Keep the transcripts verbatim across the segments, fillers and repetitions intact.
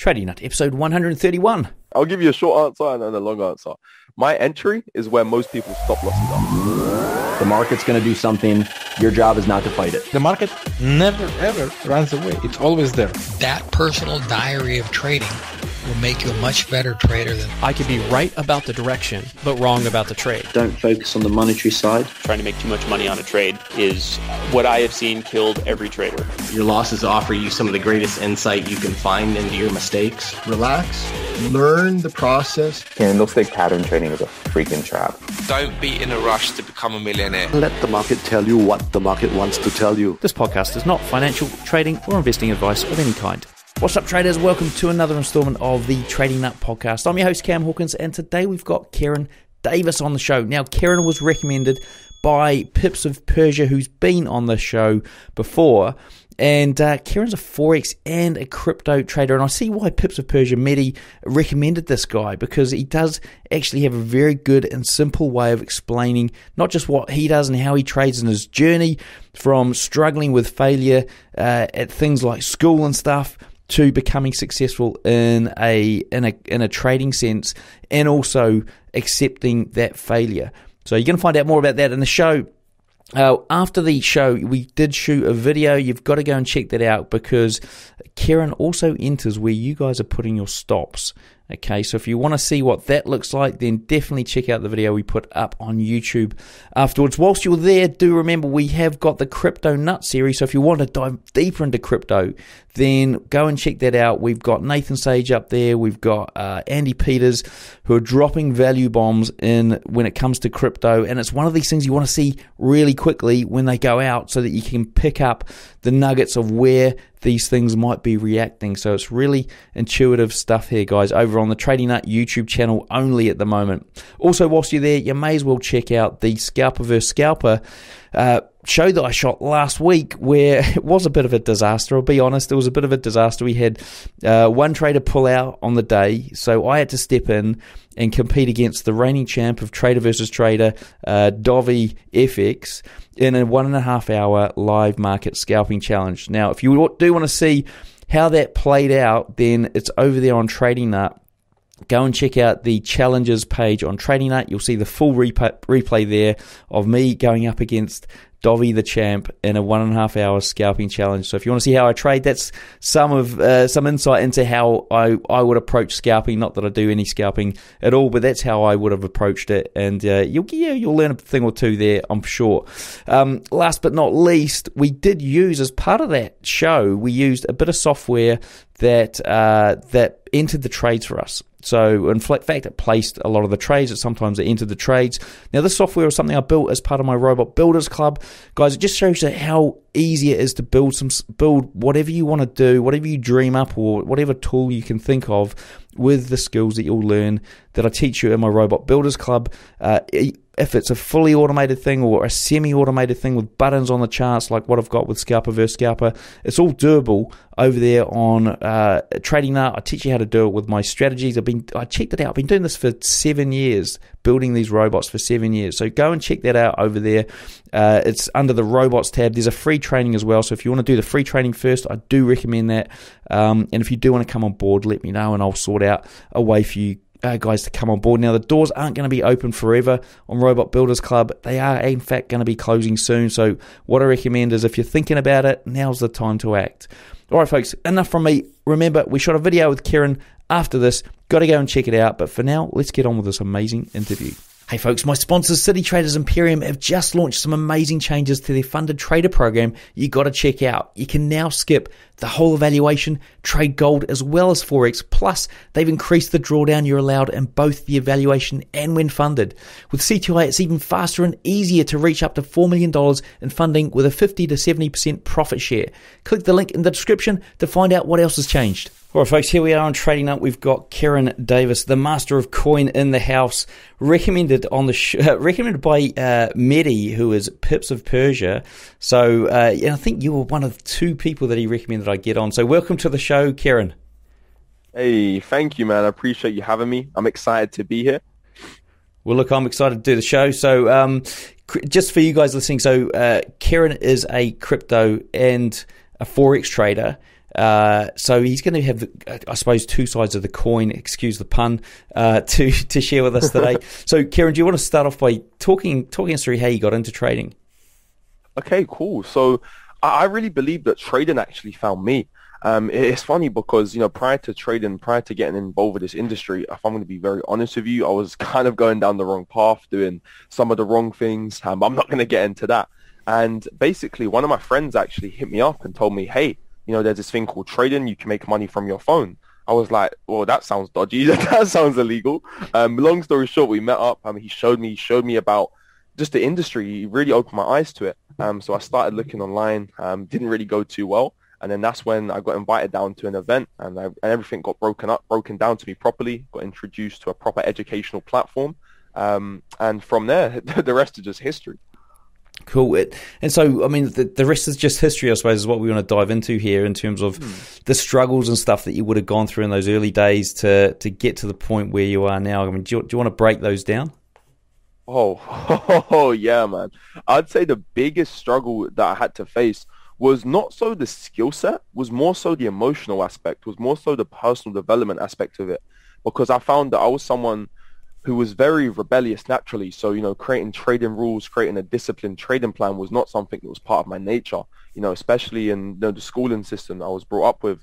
Trading Nut, episode one hundred thirty-one. I'll give you a short answer and then a long answer. My entry is where most people's stop losses are. The market's going to do something. Your job is not to fight it. The market never, ever runs away. It's always there. That personal diary of trading will make you a much better trader than... I could be right about the direction, but wrong about the trade. Don't focus on the monetary side. Trying to make too much money on a trade is what I have seen killed every trader. Your losses offer you some of the greatest insight you can find into your mistakes. Relax. Learn the process. Candlestick pattern trading is a freaking trap. Don't be in a rush to become a millionaire. Let the market tell you what the market wants to tell you. This podcast is not financial, trading, or investing advice of any kind. What's up, traders? Welcome to another installment of the Trading Nut Podcast. I'm your host, Cam Hawkins, and today we've got Kieran Davis on the show. Now, Kieran was recommended by Pips of Persia, who's been on the show before, and uh, Kieran's a Forex and a crypto trader, and I see why Pips of Persia, Mehdi, recommended this guy, because he does actually have a very good and simple way of explaining not just what he does and how he trades in his journey from struggling with failure uh, at things like school and stuff, to becoming successful in a in a in a trading sense, and also accepting that failure. So you're going to find out more about that in the show. Uh, after the show, we did shoot a video. You've got to go and check that out, because Kieran also enters where you guys are putting your stops. Okay, so if you want to see what that looks like, then definitely check out the video we put up on YouTube afterwards. Whilst you're there, do remember we have got the Crypto Nut series, so if you want to dive deeper into crypto, then go and check that out. We've got Nathan Sage up there. We've got uh, Andy Peters, who are dropping value bombs in when it comes to crypto, and it's one of these things you want to see really quickly when they go out so that you can pick up the nuggets of where these things might be reacting. So it's really intuitive stuff here, guys, over on the Trading Nut YouTube channel only at the moment. Also, whilst you're there, you may as well check out the Scalper vs Scalper uh, show that I shot last week, where it was a bit of a disaster. I'll be honest, it was a bit of a disaster. We had uh, one trader pull out on the day, so I had to step in and compete against the reigning champ of Trader versus Trader, uh, Dovi F X, in a one and a half hour live market scalping challenge. Now, if you do want to see how that played out, then it's over there on Trading Nut. Go and check out the challenges page on Trading Nut. You'll see the full replay, replay there of me going up against Dovi the champ in a one and a half hour scalping challenge. So if you want to see how I trade, that's some of uh, some insight into how I, I would approach scalping. Not that I do any scalping at all, but that's how I would have approached it. And uh, you'll yeah, you'll learn a thing or two there, I'm sure. Um, last but not least, we did use, as part of that show, we used a bit of software that uh, that entered the trades for us. So in fact, it placed a lot of the trades. It sometimes it entered the trades. Now, this software is something I built as part of my Robot Builders Club. Guys, it just shows you how easy it is to build some build whatever you want to do, whatever you dream up, or whatever tool you can think of, with the skills that you'll learn that I teach you in my Robot Builders Club. Uh, if it's a fully automated thing or a semi-automated thing with buttons on the charts like what I've got with Scalper versus Scalper, it's all doable over there on uh, Trading Nut. I teach you how to do it with my strategies. I've been I checked it out. I've been doing this for seven years, building these robots for seven years. So go and check that out over there. Uh, it's under the robots tab. There's a free training as well. So if you want to do the free training first, I do recommend that. Um, and if you do want to come on board, let me know and I'll sort out a way for you Uh, guys to come on board. Now, the doors aren't going to be open forever on Robot Builders Club. They are, in fact, going to be closing soon. So what I recommend is, if you're thinking about it, now's the time to act. All right, folks, enough from me. Remember, we shot a video with Kieran after this. Got to go and check it out. But for now, let's get on with this amazing interview. Hey folks, my sponsors City Traders Imperium have just launched some amazing changes to their funded trader program you got to check out. You can now skip the whole evaluation, trade gold as well as Forex, plus they've increased the drawdown you're allowed in both the evaluation and when funded. With C T I, it's even faster and easier to reach up to four million dollars in funding with a fifty to seventy percent profit share. Click the link in the description to find out what else has changed. All right, folks, here we are on Trading Nut. We've got Kieran Davis, the master of coin, in the house, recommended on the sh recommended by uh, Mehdi, who is Pips of Persia. So, uh, and I think you were one of two people that he recommended I get on. So, welcome to the show, Kieran. Hey, thank you, man. I appreciate you having me. I'm excited to be here. Well, look, I'm excited to do the show. So, um, just for you guys listening, so uh, Kieran is a crypto and a Forex trader. Uh, so he's going to have, the, I suppose, two sides of the coin, excuse the pun, uh, to to share with us today. So, Kieran, do you want to start off by talking talking us through how you got into trading? Okay, cool. So I really believe that trading actually found me. Um, it's funny because, you know, prior to trading, prior to getting involved with this industry, if I'm going to be very honest with you, I was kind of going down the wrong path, doing some of the wrong things. Um, I'm not going to get into that. And basically, one of my friends actually hit me up and told me, hey, you know, there's this thing called trading. You can make money from your phone. I was like, well, that sounds dodgy. That sounds illegal. Um, long story short, we met up. Um, he showed me, showed me about just the industry. He really opened my eyes to it. Um, so I started looking online. Um, didn't really go too well. And then that's when I got invited down to an event, and, I, and everything got broken up, broken down to me properly, got introduced to a proper educational platform. Um, and from there, the rest is just history. Cool. It, and so, I mean, the, the rest is just history, I suppose, is what we want to dive into here in terms of mm. the struggles and stuff that you would have gone through in those early days to, to get to the point where you are now. I mean, do you, do you want to break those down? Oh, oh, yeah, man. I'd say the biggest struggle that I had to face was not so the skill set, was more so the emotional aspect, was more so the personal development aspect of it. Because I found that I was someone who was very rebellious naturally. So, you know, creating trading rules, creating a disciplined trading plan was not something that was part of my nature, you know, especially in, you know, the schooling system I was brought up with,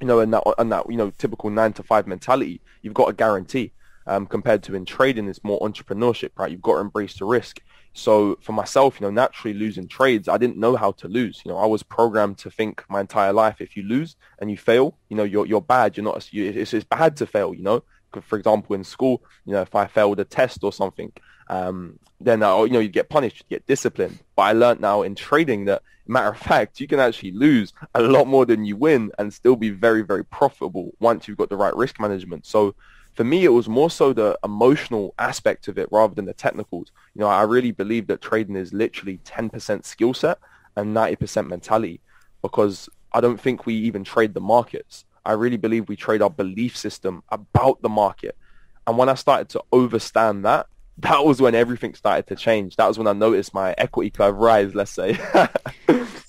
you know, and that, and that, you know, typical nine to five mentality. You've got a guarantee um, compared to in trading, it's more entrepreneurship, right? You've got to embrace the risk. So for myself, you know, naturally losing trades, I didn't know how to lose. You know, I was programmed to think my entire life, if you lose and you fail, you know, you're you're bad. You're not. You, it's it's bad to fail. You know, for example, in school, you know, if I failed a test or something, um, then I, you know, you get punished, you get disciplined. But I learned now in trading that, matter of fact, you can actually lose a lot more than you win and still be very, very profitable once you've got the right risk management. So for me, it was more so the emotional aspect of it rather than the technicals. You know, I really believe that trading is literally ten percent skill set and ninety percent mentality, because I don't think we even trade the markets. I really believe we trade our belief system about the market. And when I started to overstand that, that was when everything started to change. That was when I noticed my equity curve rise, let's say.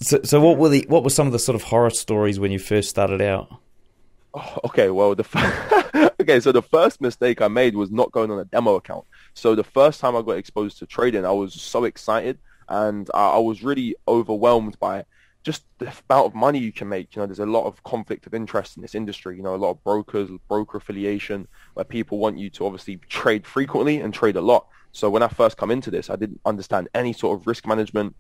so, so what were the what were some of the sort of horror stories when you first started out? Oh, okay, well, the f okay, so the first mistake I made was not going on a demo account. So the first time I got exposed to trading, I was so excited, and I, I was really overwhelmed by just the amount of money you can make. You know, there's a lot of conflict of interest in this industry. You know, a lot of brokers, broker affiliation, where people want you to obviously trade frequently and trade a lot. So when I first come into this, I didn't understand any sort of risk management.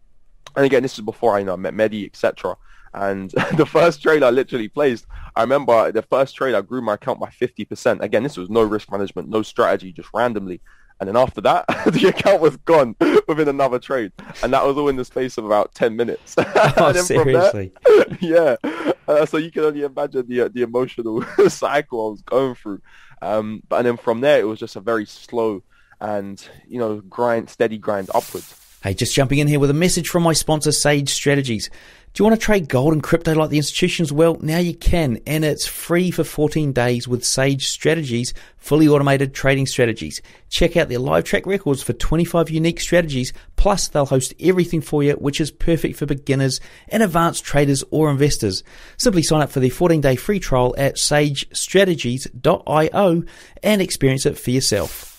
And again, this is before I, you know, met Mehdi, et cetera. And the first trade I literally placed, I remember the first trade I grew my account by fifty percent. Again, this was no risk management, no strategy, just randomly. And then after that, the account was gone within another trade. And that was all in the space of about ten minutes. Oh, seriously? From there, yeah. Uh, so you can only imagine the, uh, the emotional cycle I was going through. Um, but and then from there, it was just a very slow and, you know, grind, steady grind upwards. Hey, just jumping in here with a message from my sponsor, Sage Strategies. Do you want to trade gold and crypto like the institutions? Well, now you can, and it's free for fourteen days with Sage Strategies, fully automated trading strategies. Check out their live track records for twenty-five unique strategies, plus they'll host everything for you, which is perfect for beginners and advanced traders or investors. Simply sign up for their fourteen-day free trial at sage strategies dot i o and experience it for yourself.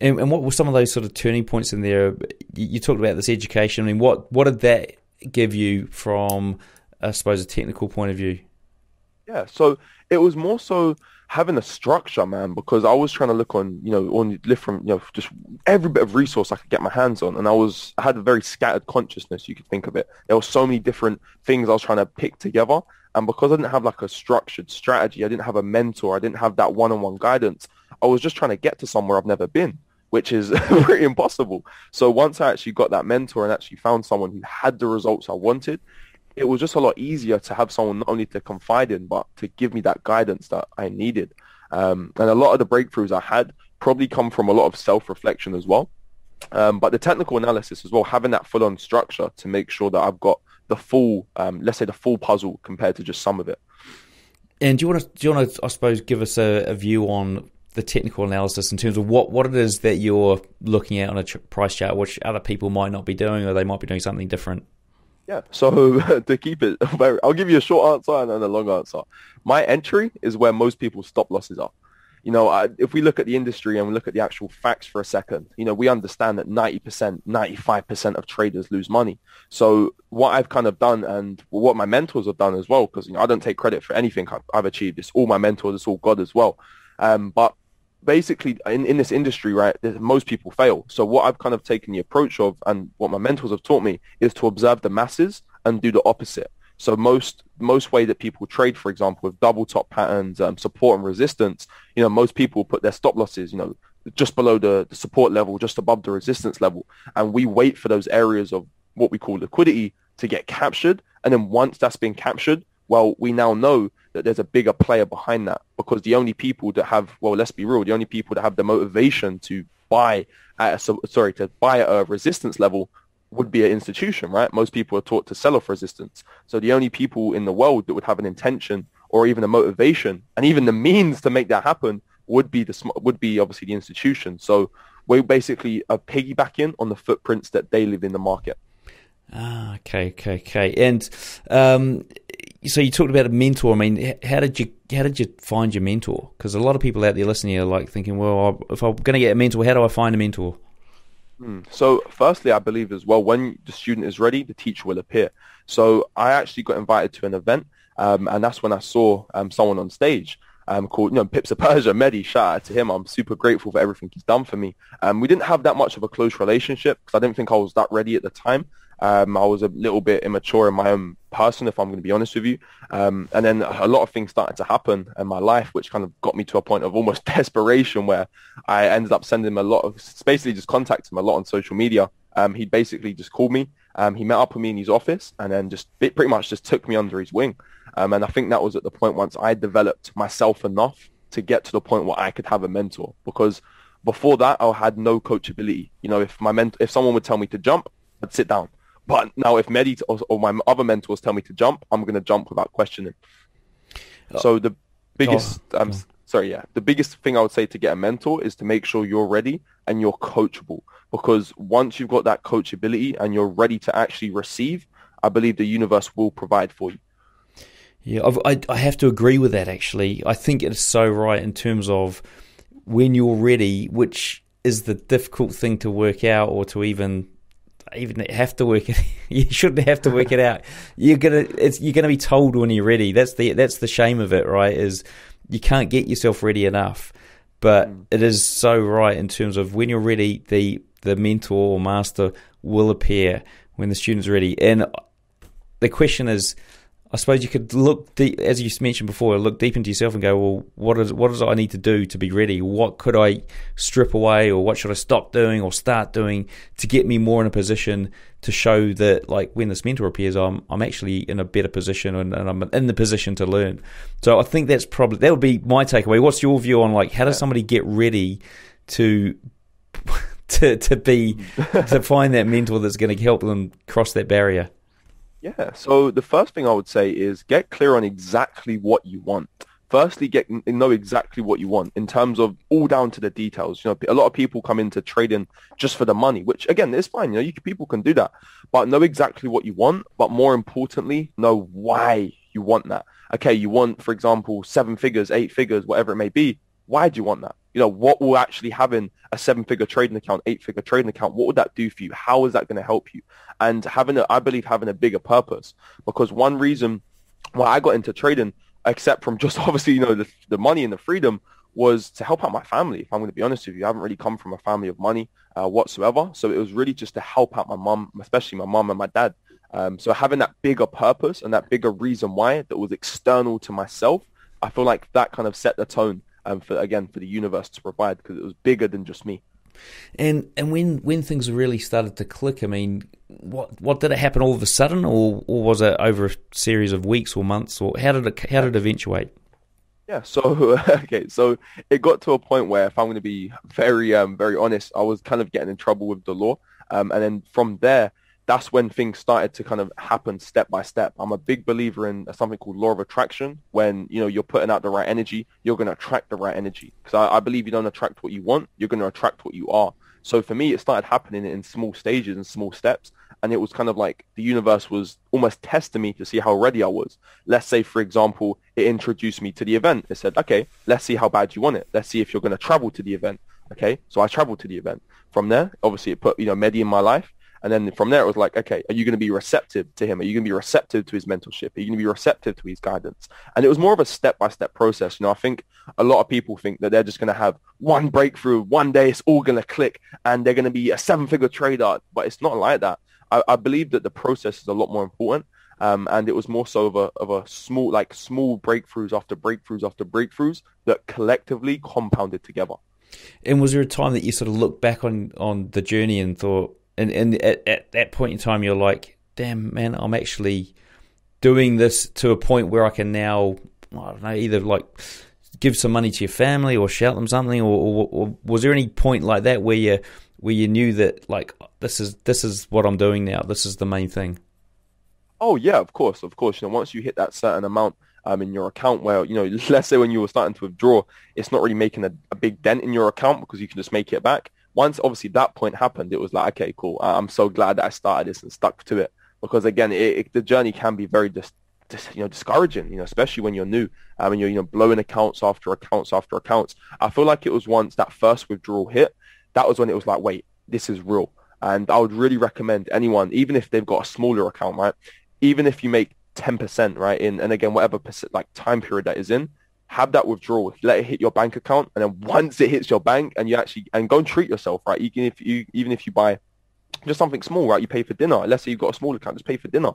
And, and what were some of those sort of turning points in there? You, you talked about this education. I mean, what, what did that give you from, I suppose, a technical point of view? Yeah, so it was more so having a structure, man, because I was trying to look on, you know, on different, you know, just every bit of resource I could get my hands on. And I was, I had a very scattered consciousness, you could think of it. There were so many different things I was trying to pick together. And because I didn't have like a structured strategy, I didn't have a mentor, I didn't have that one-on-one guidance, I was just trying to get to somewhere I've never been, which is pretty impossible. So once I actually got that mentor and actually found someone who had the results I wanted, it was just a lot easier to have someone not only to confide in, but to give me that guidance that I needed. Um, and a lot of the breakthroughs I had probably come from a lot of self-reflection as well. Um, but the technical analysis as well, having that full-on structure to make sure that I've got the full, um, let's say the full puzzle compared to just some of it. And do you want to, do you want to, I suppose, give us a, a view on the technical analysis in terms of what, what it is that you're looking at on a price chart, which other people might not be doing, or they might be doing something different? Yeah, so to keep it very, I'll give you a short answer and then a long answer. My entry is where most people's stop losses are. You know, I, if we look at the industry and we look at the actual facts for a second, you know, we understand that ninety percent, ninety-five percent of traders lose money. So what I've kind of done and what my mentors have done as well, because, you know, I don't take credit for anything I've achieved. It's all my mentors, it's all God as well. Um, but basically in, in this industry, right, most people fail. So what I've kind of taken the approach of and what my mentors have taught me is to observe the masses and do the opposite. So most most way that people trade, for example, with double top patterns, um, support and resistance, you know, most people put their stop losses, you know, just below the, the support level, just above the resistance level. And we wait for those areas of what we call liquidity to get captured. And then once that's been captured, well, we now know that there's a bigger player behind that, because the only people that have, well, let's be real, the only people that have the motivation to buy at a, sorry, to buy at a resistance level would be an institution, right? Most people are taught to sell off resistance. So the only people in the world that would have an intention or even a motivation and even the means to make that happen would be the would be obviously the institution. So we basically are piggybacking on the footprints that they leave in the market. Ah, okay, okay, okay. And um, so you talked about a mentor. I mean, how did you how did you find your mentor? Because a lot of people out there listening are like thinking, well, if I'm going to get a mentor, how do I find a mentor? So firstly, I believe as well, when the student is ready, the teacher will appear. So I actually got invited to an event, um, and that's when I saw um, someone on stage um, called, you know, Pips of Persia, Mehdi. Shout out to him. I'm super grateful for everything he's done for me. Um, we didn't have that much of a close relationship because I didn't think I was that ready at the time. Um, I was a little bit immature in my own person, if I'm going to be honest with you. Um, and then a lot of things started to happen in my life, which kind of got me to a point of almost desperation where I ended up sending him a lot of, basically just contacting him a lot on social media. Um, he basically just called me. Um, he met up with me in his office and then just pretty much just took me under his wing. Um, and I think that was at the point once I developed myself enough to get to the point where I could have a mentor, because before that I had no coachability. You know, if my ment- if someone would tell me to jump, I'd sit down. But now if Mehdi or my other mentors tell me to jump, I'm going to jump without questioning. Oh. So the biggest, oh. um, sorry, yeah, the biggest thing I would say to get a mentor is to make sure you're ready and you're coachable. Because once you've got that coachability and you're ready to actually receive, I believe the universe will provide for you. Yeah, I've, I, I have to agree with that, actually. I think it's so right in terms of when you're ready, which is the difficult thing to work out or to even... even have to work it you shouldn't have to work it out. You're gonna it's you're gonna be told when you're ready. That's the that's the shame of it, right? Is you can't get yourself ready enough. But mm. it is so right in terms of when you're ready, the the mentor or master will appear when the student's ready. And the question is, I suppose you could look deep, as you mentioned before, look deep into yourself and go, well, what is what does I need to do to be ready? What could I strip away, or what should I stop doing or start doing to get me more in a position to show that, like, when this mentor appears, I'm I'm actually in a better position and, and I'm in the position to learn. So I think that's probably that would be my takeaway. What's your view on, like, how does somebody get ready to to to be to find that mentor that's going to help them cross that barrier? Yeah, so the first thing I would say is get clear on exactly what you want. Firstly, get know exactly what you want in terms of all down to the details. You know, a lot of people come into trading just for the money, which again is fine. You know, you can, people can do that, but know exactly what you want. But more importantly, know why you want that. Okay, you want, for example, seven figures, eight figures, whatever it may be. Why do you want that? You know, what will actually having a seven-figure trading account, eight-figure trading account, what would that do for you? How is that going to help you? And having, a, I believe, having a bigger purpose. Because one reason why I got into trading, except from just obviously, you know, the, the money and the freedom, was to help out my family. If I'm going to be honest with you, I haven't really come from a family of money uh, whatsoever. So it was really just to help out my mum, especially my mum and my dad. Um, so having that bigger purpose and that bigger reason why that was external to myself, I feel like that kind of set the tone. And for, again, for the universe to provide, because it was bigger than just me. And and when, when things really started to click, I mean, what what did it happen all of a sudden, or, or was it over a series of weeks or months, or how did it how did it eventuate? Yeah, so okay, so it got to a point where, if I'm going to be very um, very honest, I was kind of getting in trouble with the law, um, and then from there, that's when things started to kind of happen step by step. I'm a big believer in something called law of attraction. When, you know, you're putting out the right energy, you're going to attract the right energy. Because I, I believe you don't attract what you want, you're going to attract what you are. So for me, it started happening in small stages and small steps. and it was kind of like the universe was almost testing me to see how ready I was. Let's say, for example, it introduced me to the event. It said, okay, let's see how bad you want it. Let's see if you're going to travel to the event. Okay, so I traveled to the event. From there, obviously, it put, you know, Mehdi in my life. And then from there, it was like, okay, are you going to be receptive to him? Are you going to be receptive to his mentorship? Are you going to be receptive to his guidance? And it was more of a step-by-step process. You know, I think a lot of people think that they're just going to have one breakthrough, one day it's all going to click, and they're going to be a seven-figure trader. But it's not like that. I, I believe that the process is a lot more important. Um, and it was more so of a, of a small, like small breakthroughs after breakthroughs after breakthroughs that collectively compounded together. And was there a time that you sort of looked back on, on the journey and thought, And, and at, at that point in time, you're like, damn, man, I'm actually doing this to a point where I can now, I don't know, either like give some money to your family or shout them something, or, or, or was there any point like that where you where you knew that, like, this is this is what I'm doing now, this is the main thing? Oh yeah, of course, of course. You know, once you hit that certain amount um, in your account, where, you know, let's say when you were starting to withdraw, it's not really making a, a big dent in your account because you can just make it back. Once, obviously, that point happened, it was like, okay, cool. I'm so glad that I started this and stuck to it. Because, again, it, it, the journey can be very dis, dis, you know, discouraging, you know, especially when you're new. I mean, you're, you know, blowing accounts after accounts after accounts. I feel like it was once that first withdrawal hit, that was when it was like, wait, this is real. And I would really recommend anyone, even if they've got a smaller account, right, even if you make ten percent, right, in, and again, whatever percent, like time period that is in, have that withdrawal, let it hit your bank account, and then once it hits your bank, and you actually and go and treat yourself, right? Even if you even if you buy just something small, right? You pay for dinner. Let's say you've got a small account, just pay for dinner.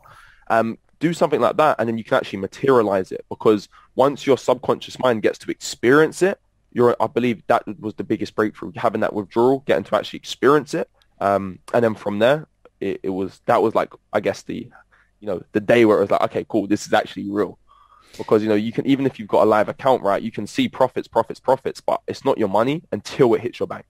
Um, do something like that, and then you can actually materialize it, because once your subconscious mind gets to experience it, you're I believe that was the biggest breakthrough, having that withdrawal, getting to actually experience it, um, and then from there, it, it was that was like I guess the you know the day where it was like, okay, cool, this is actually real. Because, you know, you can, even if you've got a live account, right, you can see profits, profits, profits, but it's not your money until it hits your bank.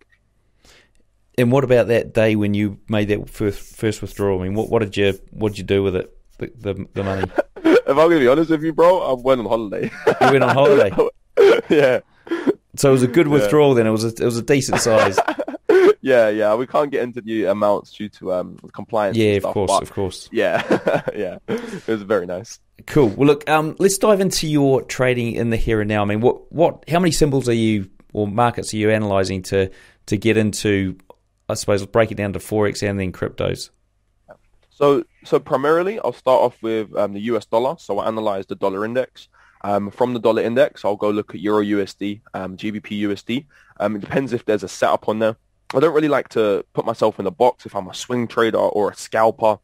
And what about that day when you made that first first withdrawal? I mean, what, what did you what did you do with it, the the, the money? If I'm going to be honest with you, bro, I went on holiday. You went on holiday? Yeah. So it was a good withdrawal yeah. then. It was a, it was a decent size. Yeah, yeah. We can't get into the amounts due to um, compliance. Yeah, and stuff, of course, of course. Yeah, yeah. It was very nice. Cool. Well, look, um, let's dive into your trading in the here and now. I mean, what, what, how many symbols are you or markets are you analyzing to to get into? I suppose break it down to forex and then cryptos. So, so primarily, I'll start off with um, the U S dollar. So I analyze the dollar index. Um, from the dollar index, I'll go look at Euro U S D, um, G B P U S D. Um, it depends if there's a setup on there. I don't really like to put myself in a box if I'm a swing trader or a scalper.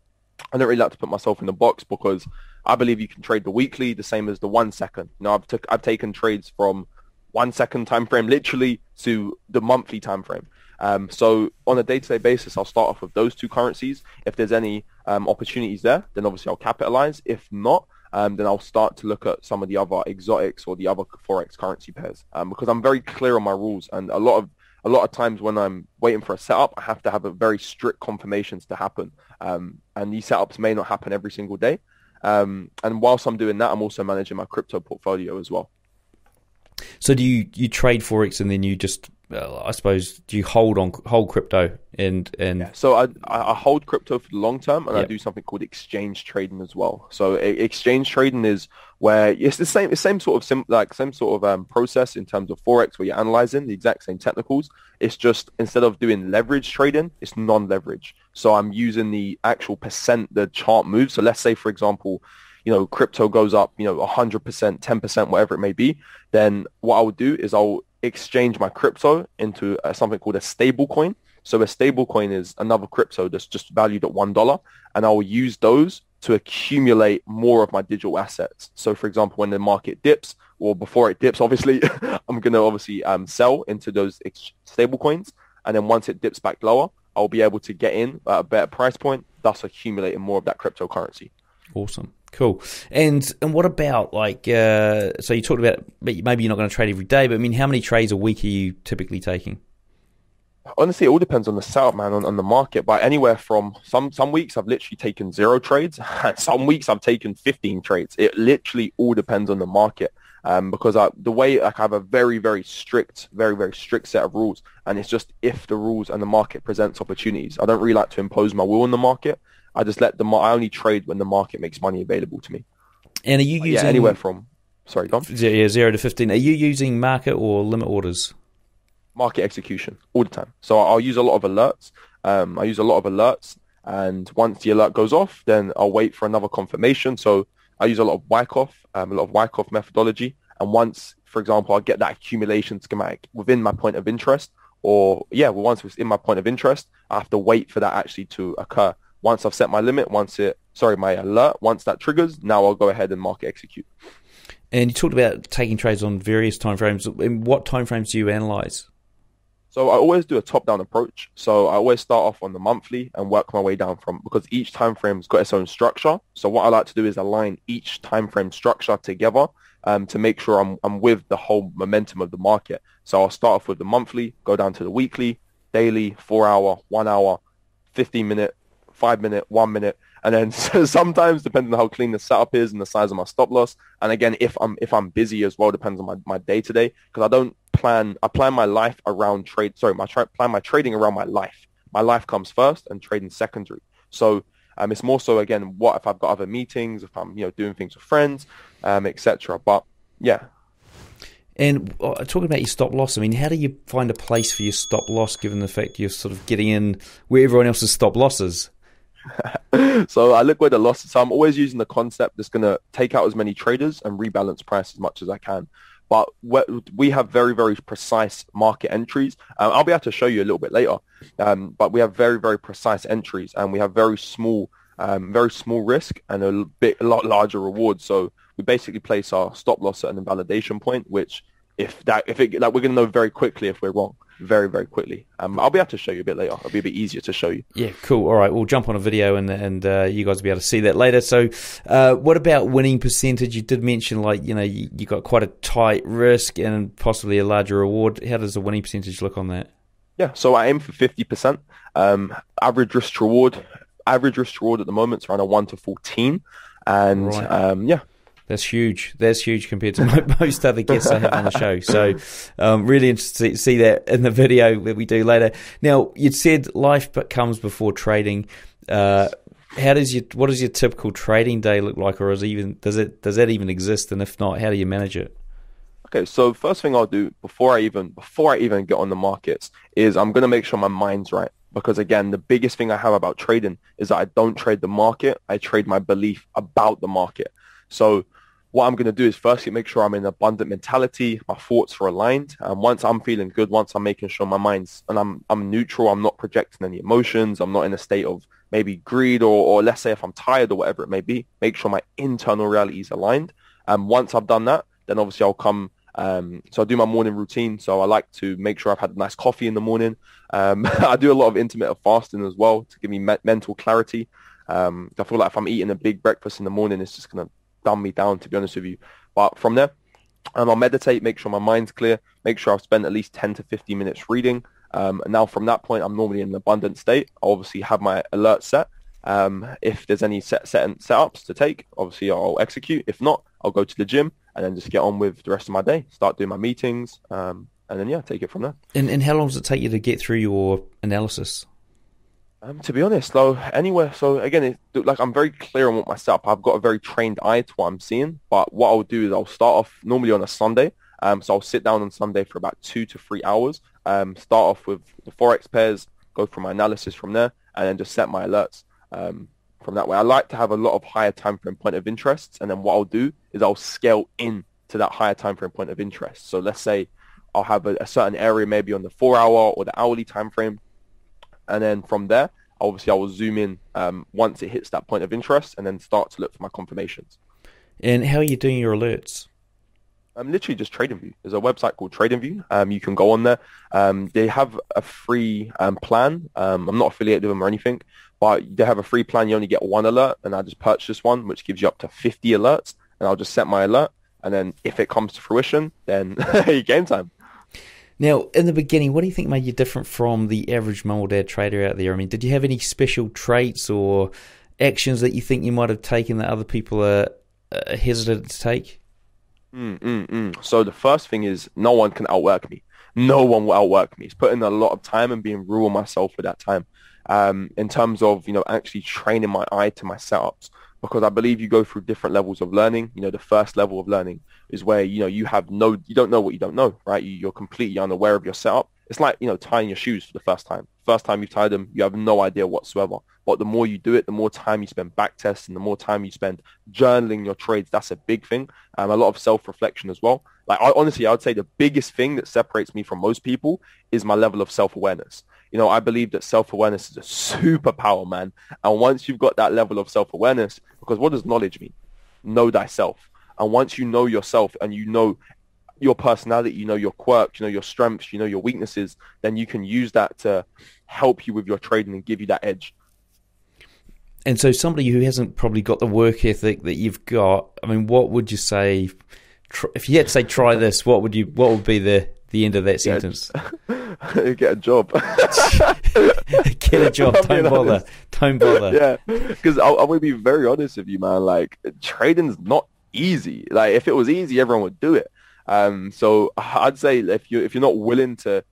I don't really like to put myself in a box because I believe you can trade the weekly the same as the one second. You know, I've, took, I've taken trades from one second time frame literally to the monthly time frame. Um, so on a day-to-day basis, I'll start off with those two currencies. If there's any um, opportunities there, then obviously I'll capitalize. If not, um, then I'll start to look at some of the other exotics or the other forex currency pairs um, because I'm very clear on my rules, and a lot of A lot of times when I'm waiting for a setup, I have to have a very strict confirmations to happen. Um, and these setups may not happen every single day. Um, and whilst I'm doing that, I'm also managing my crypto portfolio as well. So do you, you trade forex and then you just, uh, I suppose, do you hold on hold crypto? and and yeah, So I, I hold crypto for the long term, and yep. I do something called exchange trading as well. So exchange trading is where it's the same, it's same sort of sim, like same sort of um, process in terms of forex, where you're analyzing the exact same technicals. It's just instead of doing leverage trading, it's non-leverage. So I'm using the actual percent the chart moves. So let's say, for example, you know, crypto goes up, you know, one hundred percent, ten percent, whatever it may be. Then what I would do is I'll exchange my crypto into uh, something called a stable coin. So a stable coin is another crypto that's just valued at one dollar, and I will use those to accumulate more of my digital assets. So for example, when the market dips or before it dips, obviously, I'm going to obviously um, sell into those ex- stable coins. And then once it dips back lower, I'll be able to get in at a better price point, thus accumulating more of that cryptocurrency. Awesome. Cool. And and what about like, uh, so you talked about maybe you're not going to trade every day, but I mean, how many trades a week are you typically taking? Honestly, it all depends on the setup, man, on, on the market. But anywhere from some, some weeks I've literally taken zero trades. Some weeks I've taken fifteen trades. It literally all depends on the market. Um, because I, the way like, I have a very, very strict, very, very strict set of rules. And it's just if the rules and the market presents opportunities. I don't really like to impose my will on the market. I just let the I only trade when the market makes money available to me. And are you using yeah, anywhere from sorry, Dom? Yeah, zero to fifteen. Are you using market or limit orders? Market execution all the time. So I'll use a lot of alerts. Um, I use a lot of alerts, and once the alert goes off, then I'll wait for another confirmation. So I use a lot of Wyckoff, um, a lot of Wyckoff methodology. And once, for example, I get that accumulation schematic within my point of interest, or yeah, well, once it's in my point of interest, I have to wait for that actually to occur. Once I've set my limit, once it, sorry, my alert, once that triggers, now I'll go ahead and market execute. And you talked about taking trades on various timeframes. In what timeframes do you analyze? So I always do a top-down approach. So I always start off on the monthly and work my way down from, because each time frame's got its own structure. So what I like to do is align each time frame structure together um, to make sure I'm, I'm with the whole momentum of the market. So I'll start off with the monthly, go down to the weekly, daily, four-hour, one-hour, fifteen-minute, five-minute, one-minute, and then sometimes, depending on how clean the setup is and the size of my stop loss, and again, if I'm if I'm busy as well, depends on my, my day-to-day, because I don't plan, I plan my life around trade, sorry, my tra- plan my trading around my life. My life comes first and trading secondary. So um, it's more so, again, what if I've got other meetings, if I'm, you know, doing things with friends, um, et cetera. But, yeah. And talking about your stop loss, I mean, how do you find a place for your stop loss, given the fact you're sort of getting in where everyone else's stop loss is? So I look where the loss is. So I'm always using the concept that's going to take out as many traders and rebalance price as much as I can. But we have very, very precise market entries. Um, I'll be able to show you a little bit later. Um, but we have very, very precise entries, and we have very small, um, very small risk and a bit, a lot larger reward. So we basically place our stop loss at an invalidation point, which if that, if it, like, we're going to know very quickly if we're wrong. Very, very quickly. Um, I'll be able to show you a bit later. It'll be a bit easier to show you. Yeah, cool. All right, we'll jump on a video and and uh, you guys will be able to see that later. So uh, what about winning percentage? You did mention, like, you know, you, you got quite a tight risk and possibly a larger reward. How does the winning percentage look on that? Yeah, so I aim for fifty percent. Um, average risk reward. Average risk reward at the moment is around a one to fourteen. And right. um, yeah. That's huge. That's huge compared to most other guests I have on the show. So um, really interested to see that in the video that we do later. Now, you'd said life comes before trading. Uh, how does your what does your typical trading day look like, or is even does it does that even exist? And if not, how do you manage it? Okay, so first thing I'll do before I even before I even get on the markets is I'm going to make sure my mind's right. Because, again, the biggest thing I have about trading is that I don't trade the market. I trade my belief about the market. So what I'm going to do is firstly make sure I'm in abundant mentality, my thoughts are aligned. And once I'm feeling good, once I'm making sure my mind's, and I'm I'm neutral, I'm not projecting any emotions, I'm not in a state of maybe greed or, or let's say if I'm tired or whatever it may be, make sure my internal reality is aligned. And once I've done that, then obviously I'll come, um, so I do my morning routine. So I like to make sure I've had a nice coffee in the morning. Um, I do a lot of intermittent fasting as well to give me me- mental clarity. Um, I feel like if I'm eating a big breakfast in the morning, it's just going to dumb me down, to be honest with you. But from there, um, I'll meditate, make sure my mind's clear, make sure I've spent at least ten to fifteen minutes reading. Um, and now from that point, I'm normally in an abundant state. I obviously have my alert set. Um, if there's any set, set setups to take, obviously I'll execute. If not, I'll go to the gym and then just get on with the rest of my day, start doing my meetings, um, and then, yeah, take it from there. And, and how long does it take you to get through your analysis? Um, to be honest, though, anywhere. So again, it, like I'm very clear on what my setup. I've got a very trained eye to what I'm seeing. But what I'll do is I'll start off normally on a Sunday. Um, so I'll sit down on Sunday for about two to three hours. Um, start off with the forex pairs, go through my analysis from there, and then just set my alerts um, from that way. I like to have a lot of higher time frame point of interests, and then what I'll do is I'll scale in to that higher time frame point of interest. So let's say I'll have a, a certain area maybe on the four hour or the hourly time frame. And then from there, obviously, I will zoom in um, once it hits that point of interest and then start to look for my confirmations. And how are you doing your alerts? I'm literally just TradingView. There's a website called TradingView. Um, you can go on there. Um, they have a free um, plan. Um, I'm not affiliated with them or anything, but they have a free plan. You only get one alert, and I just purchased one, which gives you up to fifty alerts, and I'll just set my alert. And then if it comes to fruition, then game time. Now, in the beginning, what do you think made you different from the average mum or dad trader out there? I mean, did you have any special traits or actions that you think you might have taken that other people are, are hesitant to take? Mm, mm, mm. So the first thing is no one can outwork me. No one will outwork me. It's putting a lot of time and being real on myself for that time. um, in terms of, you know, actually training my eye to my setups, because I believe you go through different levels of learning. You know, the first level of learning is where, you know, you have no, you don't know what you don't know, right? You, you're completely unaware of your setup. It's like, you know, tying your shoes for the first time. First time you've tied them, you have no idea whatsoever. But the more you do it, the more time you spend back testing, the more time you spend journaling your trades. That's a big thing. Um, a lot of self-reflection as well. Like, I, honestly, I would say the biggest thing that separates me from most people is my level of self-awareness. You know, I believe that self-awareness is a superpower, man. And once you've got that level of self-awareness, because what does knowledge mean? Know thyself. And once you know yourself and you know your personality, you know your quirks, you know your strengths, you know your weaknesses, then you can use that to help you with your trading and give you that edge. And so somebody who hasn't probably got the work ethic that you've got, I mean, what would you say, if you had to say try this, what would you, what would be the, the end of that sentence? Yeah, get a job. Get a job, don't bother, don't bother. Yeah, because I, I would be very honest with you, man, like, trading's not easy. Like, if it was easy, everyone would do it. Um, so I'd say if you if you're not willing to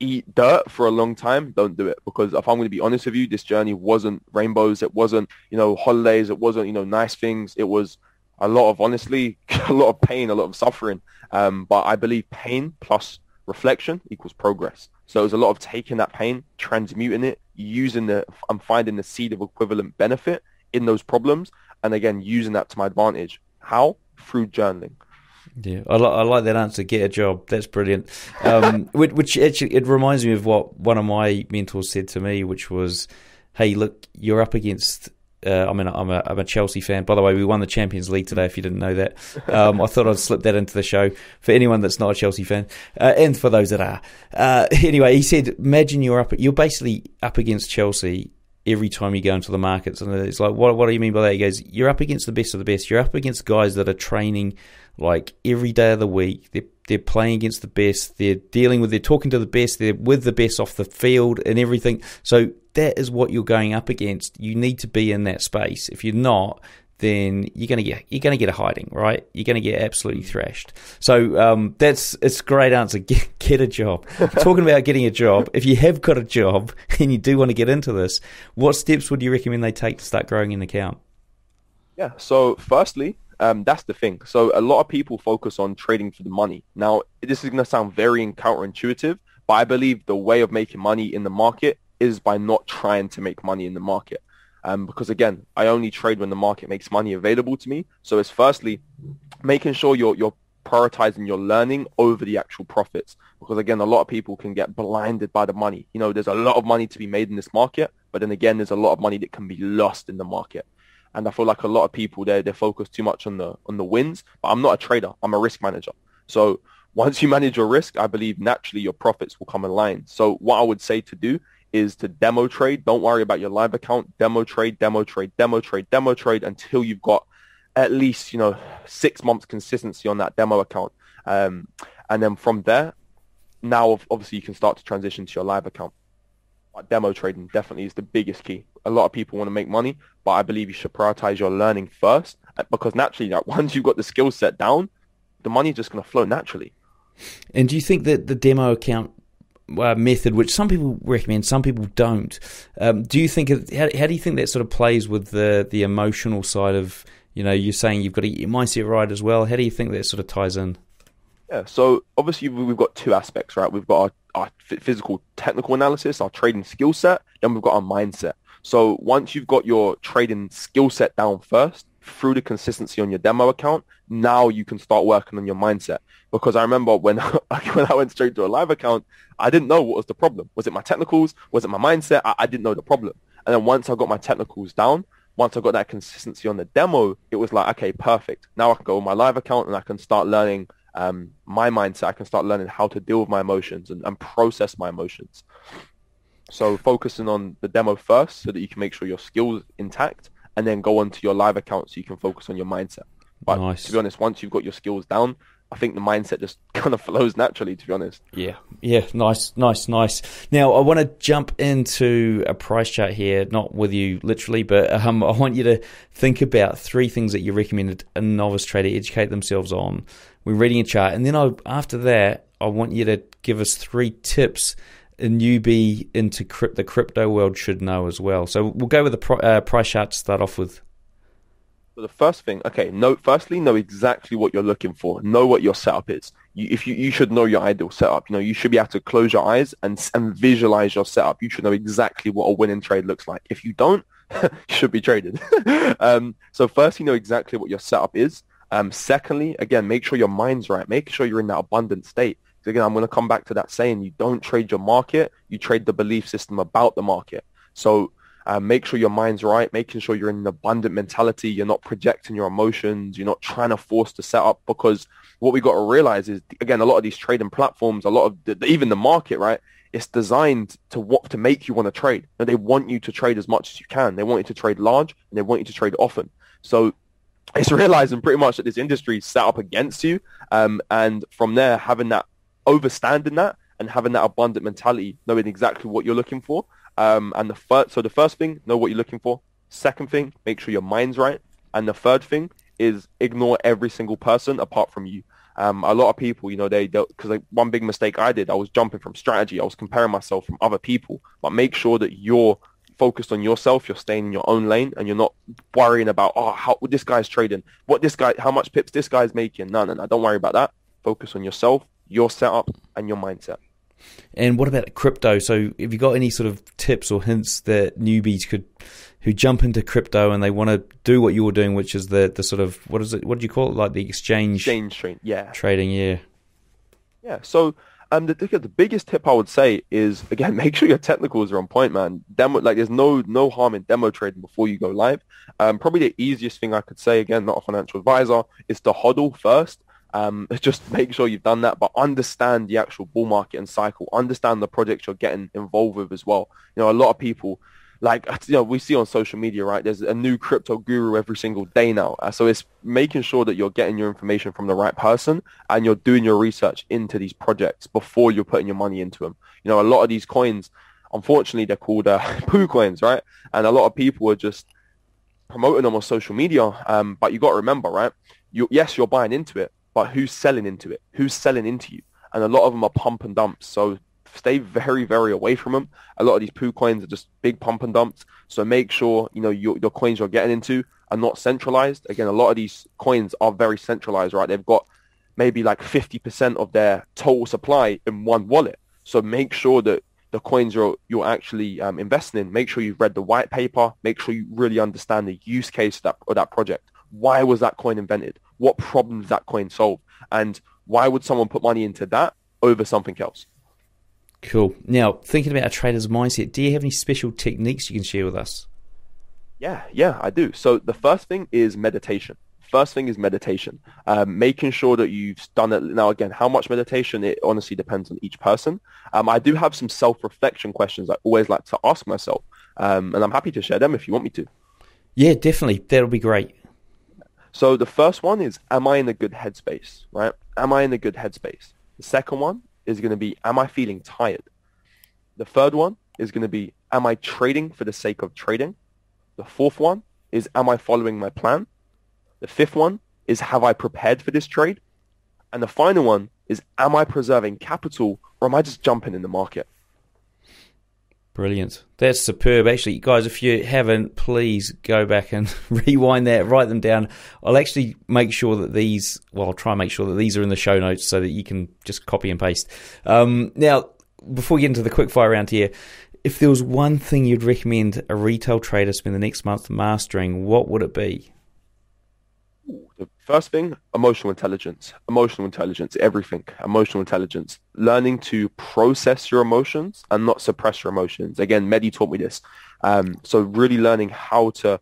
eat dirt for a long time, don't do it. Because if I'm going to be honest with you, this journey wasn't rainbows. It wasn't, you know, holidays. It wasn't, you know, nice things. It was a lot of, honestly, a lot of pain, a lot of suffering. Um, but I believe pain plus reflection equals progress. So it was a lot of taking that pain, transmuting it, using the, I'm finding the seed of equivalent benefit in those problems. And again, using that to my advantage. How? Through journaling. Yeah, I, li I like that answer. Get a job. That's brilliant. Um, which, which actually, it reminds me of what one of my mentors said to me, which was, "Hey, look, you're up against." Uh, I mean, I'm a I'm a Chelsea fan. By the way, we won the Champions League today. If you didn't know that, um, I thought I'd slip that into the show for anyone that's not a Chelsea fan, uh, and for those that are. Uh, anyway, he said, "Imagine you're up. You're basically up against Chelsea every time you go into the markets." And it's like, what, what do you mean by that? He goes, "You're up against the best of the best. You're up against guys that are training like every day of the week. They're, they're playing against the best. They're dealing with, they're talking to the best. They're with the best off the field and everything." So that is what you're going up against. You need to be in that space. If you're not, then you're gonna get you're gonna get a hiding, right? You're gonna get absolutely thrashed. So um, that's it's a great answer. Get, get a job. Talking about getting a job, if you have got a job and you do want to get into this, what steps would you recommend they take to start growing an account? Yeah. So firstly, um, that's the thing. So a lot of people focus on trading for the money. Now this is gonna sound very counterintuitive, but I believe the way of making money in the market is by not trying to make money in the market. Um, because again, I only trade when the market makes money available to me. So it's firstly making sure you're, you're prioritizing your learning over the actual profits. Because again, a lot of people can get blinded by the money. You know, there's a lot of money to be made in this market, but then again, there's a lot of money that can be lost in the market. And I feel like a lot of people, they're, they're focused too much on the, on the wins, but I'm not a trader. I'm a risk manager. So once you manage your risk, I believe naturally your profits will come in line. So what I would say to do is to demo trade. Don't worry about your live account. Demo trade, demo trade, demo trade, demo trade until you've got at least, you know, six months consistency on that demo account. Um, and then from there, now obviously you can start to transition to your live account. But demo trading definitely is the biggest key. A lot of people want to make money, but I believe you should prioritize your learning first, because naturally, like, once you've got the skill set down, the money's just going to flow naturally. And do you think that the demo account Uh, method, which some people recommend, some people don't. Um, do you think? Of, how, how do you think that sort of plays with the the emotional side of, you know, you're saying you've got to get your mindset right as well. How do you think that sort of ties in? Yeah. So obviously we've got two aspects, right? We've got our, our physical technical analysis, our trading skill set, then we've got our mindset. So once you've got your trading skill set down first, through the consistency on your demo account, now you can start working on your mindset. Because I remember when when I went straight to a live account, I didn't know what was the problem. Was it my technicals? Was it my mindset? I, I didn't know the problem. And then once I got my technicals down, once I got that consistency on the demo, it was like, okay, perfect. Now I can go on my live account and I can start learning um, my mindset. I can start learning how to deal with my emotions and, and process my emotions. So focusing on the demo first so that you can make sure your skill's intact, and then go on to your live account so you can focus on your mindset. But nice. To be honest, once you've got your skills down, I think the mindset just kind of flows naturally, to be honest. Yeah, yeah, nice, nice, nice. Now, I want to jump into a price chart here, not with you literally, but um, I want you to think about three things that you recommended a novice trader educate themselves on when reading a chart. And then I, after that, I want you to give us three tips a newbie into crypt, the crypto world should know as well. So we'll go with the pr uh, price chart to start off with. Well, the first thing, okay, no, firstly, know exactly what you're looking for. Know what your setup is. You, if you, you should know your ideal setup. You know, you should be able to close your eyes and, and visualize your setup. You should know exactly what a winning trade looks like. If you don't, you should be traded. um, so firstly, know exactly what your setup is. Um, secondly, again, make sure your mind's right. Make sure you're in that abundant state. So again, I'm going to come back to that saying, you don't trade your market, you trade the belief system about the market. So uh, make sure your mind's right, making sure you're in an abundant mentality, you're not projecting your emotions, you're not trying to force the setup, because what we got to realize is, again, a lot of these trading platforms, a lot of, the, even the market, right, it's designed to what to make you want to trade. And they want you to trade as much as you can. They want you to trade large, and they want you to trade often. So it's realizing pretty much that this industry is set up against you, um, and from there, having that, overstanding that and having that abundant mentality, knowing exactly what you're looking for. Um, and the first, so the first thing, know what you're looking for. Second thing, make sure your mind's right. And the third thing is ignore every single person apart from you. Um, a lot of people, you know, they because like one big mistake I did, I was jumping from strategy. I was comparing myself from other people. But make sure that you're focused on yourself, you're staying in your own lane, and you're not worrying about, oh, how well, this guy's trading, what this guy, how much pips this guy's making. No, no, no, don't worry about that. Focus on yourself, your setup, and your mindset. And what about crypto? So have you got any sort of tips or hints that newbies could, who jump into crypto and they want to do what you're doing, which is the the sort of, what is it, what do you call it, like the exchange exchange trade, yeah, trading, yeah, yeah. So um, the the biggest tip I would say is, again, make sure your technicals are on point, man. Demo, like there's no no harm in demo trading before you go live. Um, probably the easiest thing I could say, again, not a financial advisor, is to hodl first. Um, just make sure you've done that, but understand the actual bull market and cycle. Understand the projects you're getting involved with as well. You know, a lot of people, like, you know, we see on social media, right? There's a new crypto guru every single day now. Uh, so it's making sure that you're getting your information from the right person and you're doing your research into these projects before you're putting your money into them. You know, a lot of these coins, unfortunately, they're called uh, poo coins, right? And a lot of people are just promoting them on social media. Um, but you got to remember, right? You, yes, you're buying into it, but who's selling into it? Who's selling into you? And a lot of them are pump and dumps. So stay very, very away from them. A lot of these poo coins are just big pump and dumps. So make sure, you know, your, your coins you're getting into are not centralized. Again, a lot of these coins are very centralized, right? They've got maybe like fifty percent of their total supply in one wallet. So make sure that the coins you're, you're actually um, investing in, make sure you've read the white paper. Make sure you really understand the use case of that, of that project. Why was that coin invented? What problems that coin solved? And why would someone put money into that over something else? Cool. Now, thinking about a trader's mindset, do you have any special techniques you can share with us? Yeah, yeah, I do. So the first thing is meditation. First thing is meditation. Um, making sure that you've done it. Now, again, how much meditation, it honestly depends on each person. Um, I do have some self-reflection questions I always like to ask myself, um, and I'm happy to share them if you want me to. Yeah, definitely. That'll be great. So the first one is, am I in a good headspace, right? Am I in a good headspace? The second one is going to be, am I feeling tired? The third one is going to be, am I trading for the sake of trading? The fourth one is, am I following my plan? The fifth one is, have I prepared for this trade? And the final one is, am I preserving capital, or am I just jumping in the market? Brilliant. That's superb. Actually, guys, if you haven't, please go back and rewind that, write them down. I'll actually make sure that these, well, I'll try and make sure that these are in the show notes so that you can just copy and paste. Um, now, before we get into the quick fire round here, if there was one thing you'd recommend a retail trader spend the next month mastering, what would it be? The first thing, emotional intelligence. Emotional intelligence, everything. Emotional intelligence. Learning to process your emotions and not suppress your emotions. Again, Mehdi taught me this. Um, so really learning how to,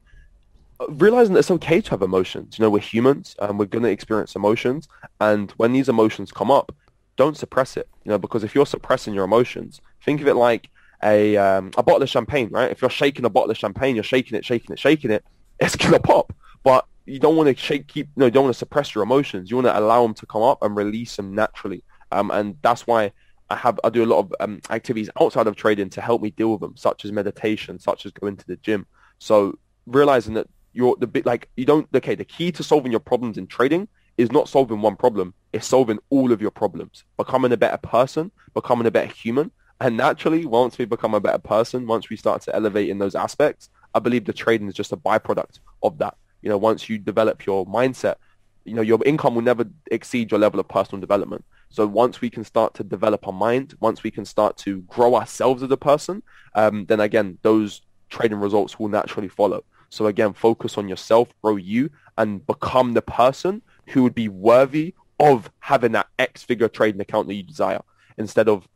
realizing that it's okay to have emotions. You know, we're humans and we're going to experience emotions. And when these emotions come up, don't suppress it. You know, because if you're suppressing your emotions, think of it like a um, a bottle of champagne, right? If you're shaking a bottle of champagne, you're shaking it, shaking it, shaking it, it's going to pop. But you don't want to shake, keep, no, you don't want to suppress your emotions. You want to allow them to come up and release them naturally. Um, and that's why I have, I do a lot of um, activities outside of trading to help me deal with them, such as meditation, such as going to the gym. So realizing that you're the bit like you don't, okay, the key to solving your problems in trading is not solving one problem. It's solving all of your problems, becoming a better person, becoming a better human, And naturally, once we become a better person, once we start to elevate in those aspects, I believe the trading is just a byproduct of that. You know, once you develop your mindset, you know, your income will never exceed your level of personal development. So once we can start to develop our mind, once we can start to grow ourselves as a person, um, then again, those trading results will naturally follow. So again, focus on yourself, grow you, and become the person who would be worthy of having that X-figure trading account that you desire. Instead of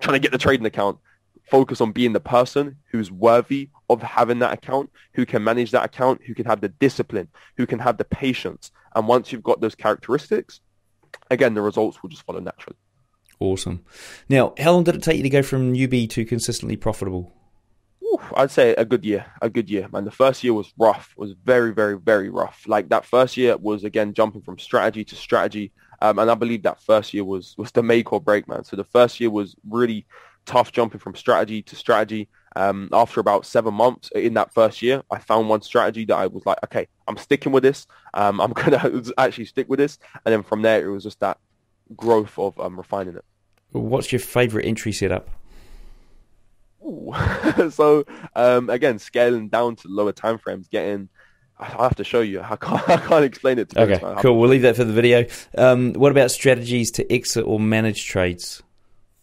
trying to get the trading account, focus on being the person who's worthy of having that account, who can manage that account, who can have the discipline, who can have the patience. And once you've got those characteristics, again, the results will just follow naturally. Awesome. Now, how long did it take you to go from newbie to consistently profitable? I'd say a good year, a good year, man. The first year was rough, was very, very, very rough. Like that first year was, again, jumping from strategy to strategy. Um, and I believe that first year was, was the make or break, man. So the first year was really tough, jumping from strategy to strategy. Um, after about seven months in that first year, I found one strategy that I was like, okay, I'm sticking with this. Um, I'm going to actually stick with this. And then from there, it was just that growth of um, refining it. What's your favorite entry setup? so um, again, scaling down to lower time frames, getting, I'll have to show you. I can't, I can't explain it to you. Okay, guys, cool. We'll leave that for the video. Um, what about strategies to exit or manage trades?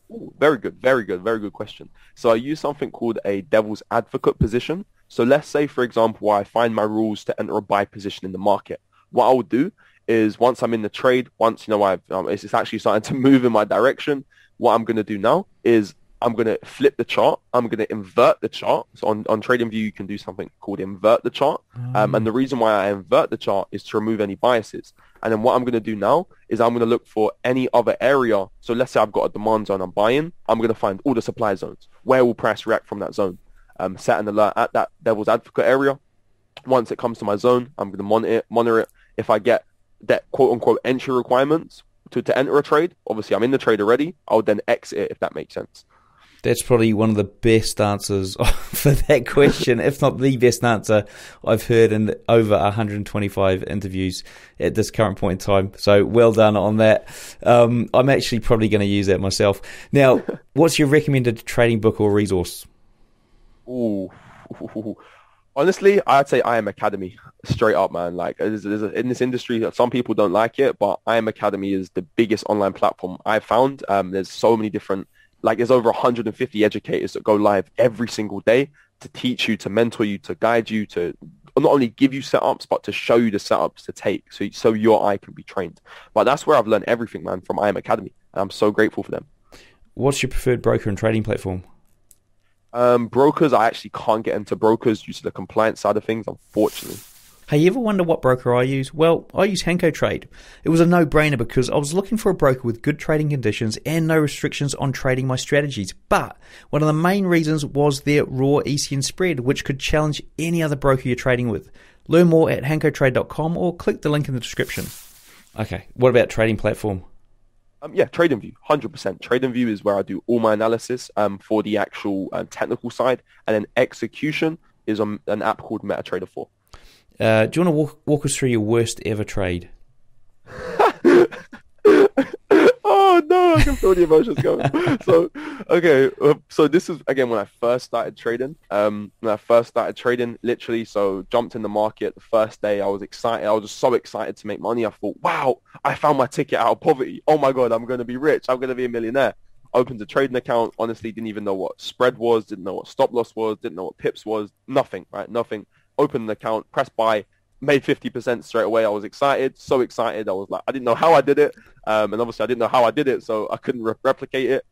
Ooh, very good, very good, very good question. So I use something called a devil's advocate position. So let's say, for example, I find my rules to enter a buy position in the market. What I would do is once I'm in the trade, once you know I've, um, it's, it's actually starting to move in my direction, what I'm going to do now is I'm going to flip the chart. I'm going to invert the chart. So on, on TradingView, you can do something called invert the chart. Mm. Um, and the reason why I invert the chart is to remove any biases. And then what I'm going to do now is I'm going to look for any other area. So let's say I've got a demand zone I'm buying. I'm going to find all the supply zones. Where will price react from that zone? Um, set an alert at that devil's advocate area. Once it comes to my zone, I'm going to monitor it. Monitor it. If I get that quote-unquote entry requirements to, to enter a trade, obviously I'm in the trade already. I'll then exit it, if that makes sense. That's probably one of the best answers for that question, if not the best answer I've heard in over one hundred twenty-five interviews at this current point in time. So well done on that. Um, I'm actually probably going to use that myself. Now, what's your recommended trading book or resource? Ooh. Honestly, I'd say I M Academy, straight up, man. Like there's, there's a, in this industry, some people don't like it, but I M Academy is the biggest online platform I've found. Um, there's so many different... Like there's over one hundred fifty educators that go live every single day to teach you, to mentor you, to guide you, to not only give you setups, but to show you the setups to take so, so your eye can be trained. But that's where I've learned everything, man, from I M Academy. And I'm so grateful for them. What's your preferred broker and trading platform? Um, brokers, I actually can't get into brokers due to the compliance side of things, unfortunately. Hey, you ever wonder what broker I use? Well, I use Hanko Trade. It was a no-brainer because I was looking for a broker with good trading conditions and no restrictions on trading my strategies. But one of the main reasons was their raw E C N spread, which could challenge any other broker you're trading with. Learn more at hanko trade dot com or click the link in the description. Okay, what about trading platform? Um, yeah, TradingView, one hundred percent. TradingView is where I do all my analysis um, for the actual um, technical side, and then execution is on an app called MetaTrader four. Uh, do you want to walk, walk us through your worst ever trade? Oh, no, I can feel the emotions going. So, okay, so this is, again, when I first started trading. Um, when I first started trading, literally, so jumped in the market the first day. I was excited. I was just so excited to make money. I thought, wow, I found my ticket out of poverty. Oh, my God, I'm going to be rich. I'm going to be a millionaire. Opened a trading account. Honestly, didn't even know what spread was, didn't know what stop loss was, didn't know what pips was, nothing, right, nothing. Opened an account, pressed buy, made fifty percent straight away. I was excited, so excited. I was like, I didn't know how I did it. Um, and obviously I didn't know how I did it, so I couldn't re- replicate it.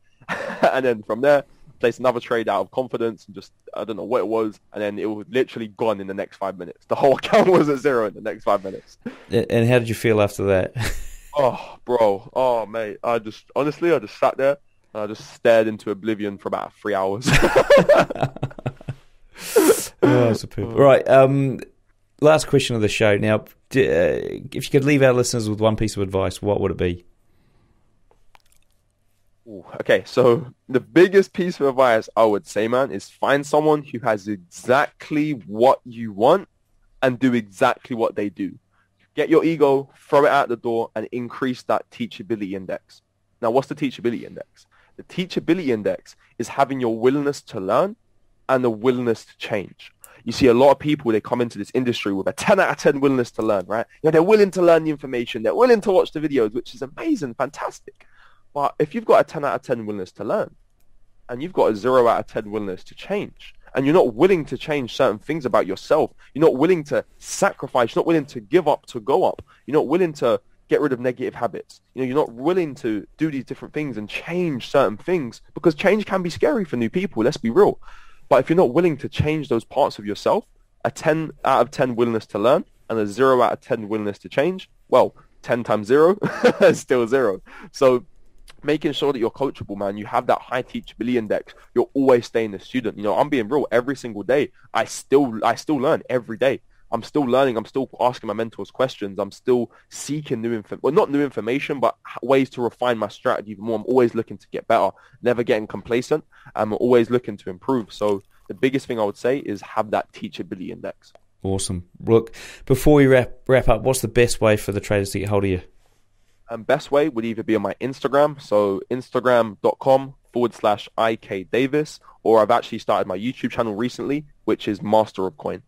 And then from there, placed another trade out of confidence and just, I don't know what it was. And then it was literally gone in the next five minutes. The whole account was at zero in the next five minutes. And how did you feel after that? Oh, bro. Oh, mate. I just, honestly, I just sat there and I just stared into oblivion for about three hours. Oh, superb. Right, um, last question of the show. Now, d- uh, if you could leave our listeners with one piece of advice, what would it be? Ooh, okay, so the biggest piece of advice I would say, man, is find someone who has exactly what you want and do exactly what they do. Get your ego, throw it out the door, and increase that teachability index. Now, what's the teachability index? The teachability index is having your willingness to learn and the willingness to change. You see a lot of people, they come into this industry with a ten out of ten willingness to learn, right? You know, they're willing to learn the information. They're willing to watch the videos, which is amazing, fantastic. But if you've got a ten out of ten willingness to learn and you've got a zero out of ten willingness to change, and you're not willing to change certain things about yourself, you're not willing to sacrifice, you're not willing to give up to go up, you're not willing to get rid of negative habits, you know, you're not willing to do these different things and change certain things, because change can be scary for new people, let's be real. But if you're not willing to change those parts of yourself, a ten out of ten willingness to learn and a zero out of ten willingness to change, well, ten times zero is still zero. So making sure that you're coachable, man, you have that high teachability index, you're always staying a student. You know, I'm being real, every single day, I still, I still learn every day. I'm still learning. I'm still asking my mentors questions. I'm still seeking new information. Well, not new information, but ways to refine my strategy even more. I'm always looking to get better, never getting complacent. I'm always looking to improve. So the biggest thing I would say is have that teachability index. Awesome. Look, before we wrap, wrap up, what's the best way for the traders to get hold of you? And best way would either be on my Instagram. So instagram dot com forward slash IK Davis, or I've actually started my YouTube channel recently, which is Master of Coin.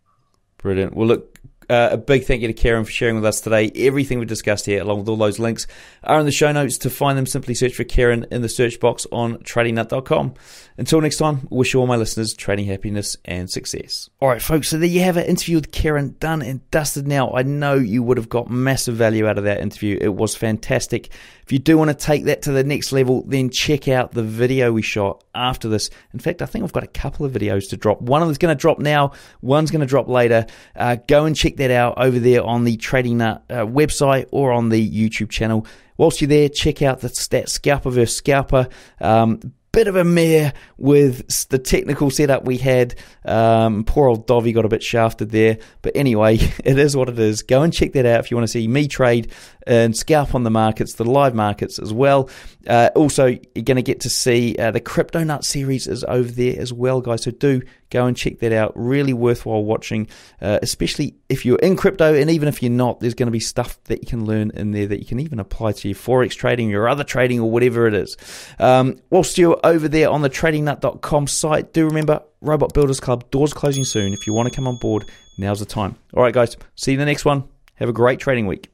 Brilliant. Well, look, uh, a big thank you to Kieran for sharing with us today. Everything we discussed here, along with all those links, are in the show notes. To find them, simply search for Kieran in the search box on trading nut dot com. Until next time, wish all my listeners trading happiness and success. All right, folks, so there you have it. Interview with Kieran, done and dusted now. I know you would have got massive value out of that interview. It was fantastic. If you do want to take that to the next level, then check out the video we shot after this. In fact, I think I've got a couple of videos to drop. One of them's going to drop now, one's going to drop later. Uh, go and check that out over there on the Trading Nut uh, website or on the YouTube channel. Whilst you're there, check out that, that Scalper versus Scalper. Um, bit of a mare with the technical setup we had. Um, poor old Dovi got a bit shafted there. But anyway, it is what it is. Go and check that out if you want to see me trade and scalp on the markets, the live markets as well. Uh, also, you're going to get to see uh, the Crypto Nut series is over there as well, guys. So do go and check that out. Really worthwhile watching, uh, especially if you're in crypto, and even if you're not, there's going to be stuff that you can learn in there that you can even apply to your Forex trading, your other trading, or whatever it is. Um, whilst you're over there on the trading nut dot com site, do remember, Robot Builders Club, doors closing soon. If you want to come on board, now's the time. All right, guys, see you in the next one. Have a great trading week.